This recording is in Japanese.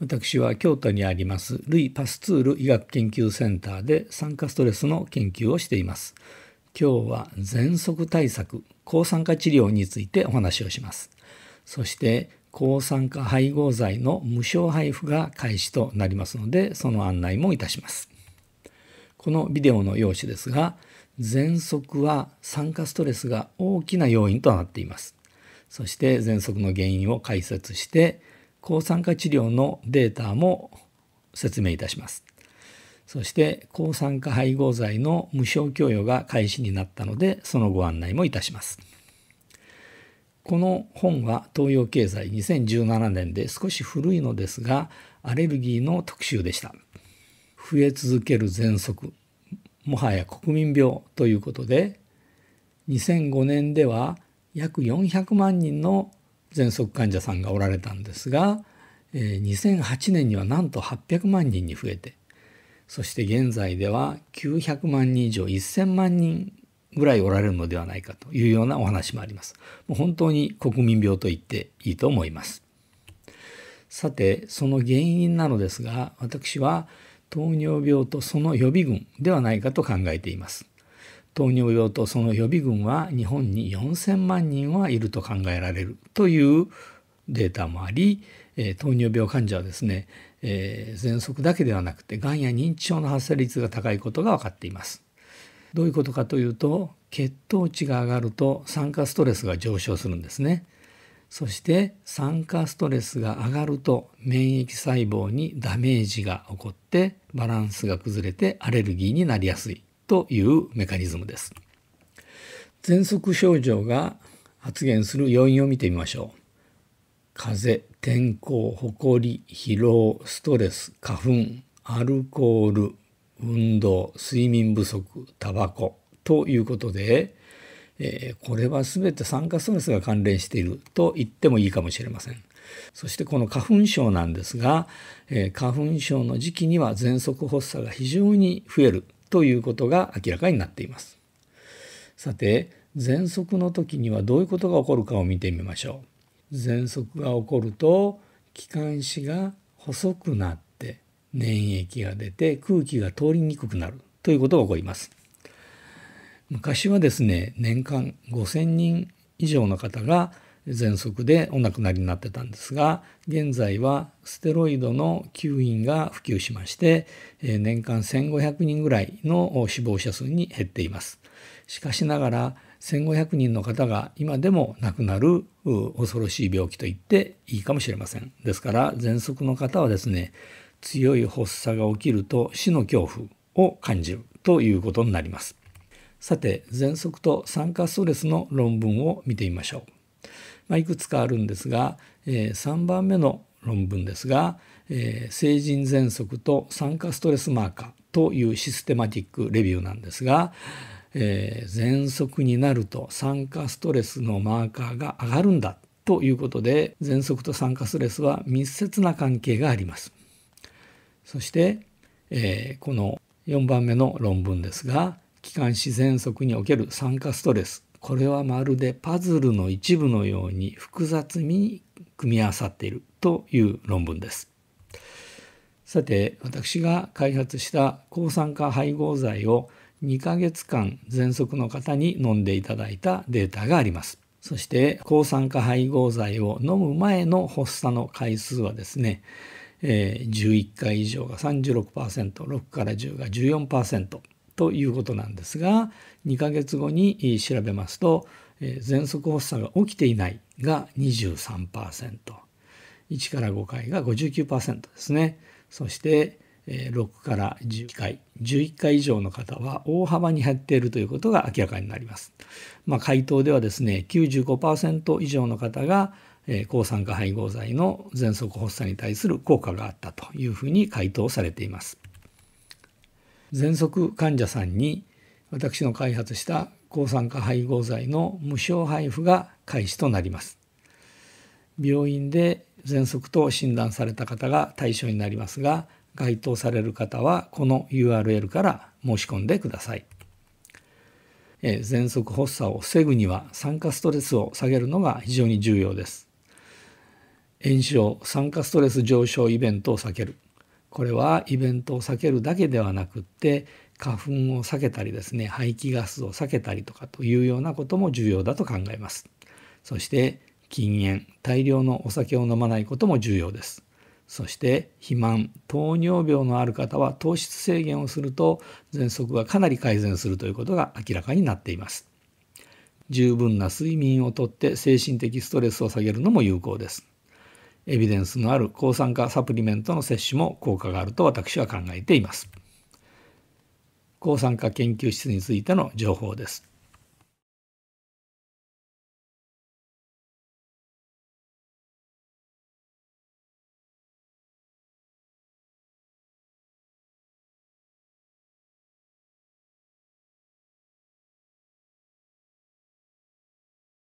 私は京都にありますルイ・パスツール医学研究センターで酸化ストレスの研究をしています。今日は喘息対策、抗酸化治療についてお話をします。そして抗酸化配合剤の無償配布が開始となりますので、その案内もいたします。このビデオの要旨ですが、喘息は酸化ストレスが大きな要因となっています。そして喘息の原因を解説して、抗酸化治療のデータも説明いたします。そして抗酸化配合剤の無償供与が開始になったので、そのご案内もいたします。この本は東洋経済2017年で少し古いのですが、アレルギーの特集でした。増え続ける喘息、もはや国民病ということで、2005年では約400万人の喘息患者さんがおられたんですが、2008年にはなんと800万人に増えて、そして現在では900万人以上、1000万人ぐらいおられるのではないかというようなお話もあります。もう本当に国民病と言っていいと思います。さて、その原因なのですが、私は糖尿病とその予備群ではないかと考えています。糖尿病とその予備群は日本に4000万人はいると考えられるというデータもあり、糖尿病患者はですね、喘息だけではなくてがんや認知症の発生率が高いことが分かっています。どういうことかというと、血糖値が上がると酸化ストレスが上昇するんですね。そして酸化ストレスが上がると免疫細胞にダメージが起こってバランスが崩れてアレルギーになりやすいというメカニズムです。喘息症状が発現する要因を見てみましょう。風邪、天候、ほこり、疲労、ストレス、花粉、アルコール、運動、睡眠不足、タバコということで、これは全て酸化ストレスが関連していると言ってもいいかもしれません。そしてこの花粉症なんですが、花粉症の時期には喘息発作が非常に増えるということが明らかになっています。さて、喘息の時にはどういうことが起こるかを見てみましょう。喘息が起こると気管支が細くなって粘液が出て空気が通りにくくなるということが起こります。昔はですね、年間5000人以上の方が喘息でお亡くなりになってたんですが、現在はステロイドの吸引が普及しまして、年間1500人ぐらいの死亡者数に減っています。しかしながら1500人の方が今でも亡くなる恐ろしい病気と言っていいかもしれません。ですから喘息の方はですね、強い発作が起きると死の恐怖を感じるということになります。さて、喘息と酸化ストレスの論文を見てみましょう。いくつかあるんですが、3番目の論文ですが、成人喘息と酸化ストレスマーカーというシステマティックレビューなんですが、喘息になると酸化ストレスのマーカーが上がるんだということで、喘息と酸化ストレスは密接な関係があります。そして、この4番目の論文ですが、気管支喘息における酸化ストレス、これはまるでパズルの一部のように複雑に組み合わさっているという論文です。さて、私が開発した抗酸化配合剤を2ヶ月間喘息の方に飲んでいただいたデータがあります。そして抗酸化配合剤を飲む前の発作の回数はですね、11回以上が 36%、6から10が 14%。ということなんですが、2ヶ月後に調べますと、喘息発作が起きていないが 23%、1から5回が 59% ですね。そして6から10回、11回以上の方は大幅に減っているということが明らかになります。回答ではですね、95% 以上の方が抗酸化配合剤の喘息発作に対する効果があったというふうに回答されています。喘息患者さんに私の開発した抗酸化配合剤の無償配布が開始となります。病院で喘息と診断された方が対象になりますが、該当される方はこの URL から申し込んでください。喘息発作を防ぐには酸化ストレスを下げるのが非常に重要です。炎症、酸化ストレス上昇イベントを避ける。これはイベントを避けるだけではなくって、花粉を避けたりですね、排気ガスを避けたりとかというようなことも重要だと考えます。そして禁煙、大量のお酒を飲まないことも重要です。そして肥満、糖尿病のある方は糖質制限をすると喘息がかなり改善するということが明らかになっています。十分な睡眠をとって精神的ストレスを下げるのも有効です。エビデンスのある抗酸化サプリメントの摂取も効果があると私は考えています。抗酸化研究室についての情報です。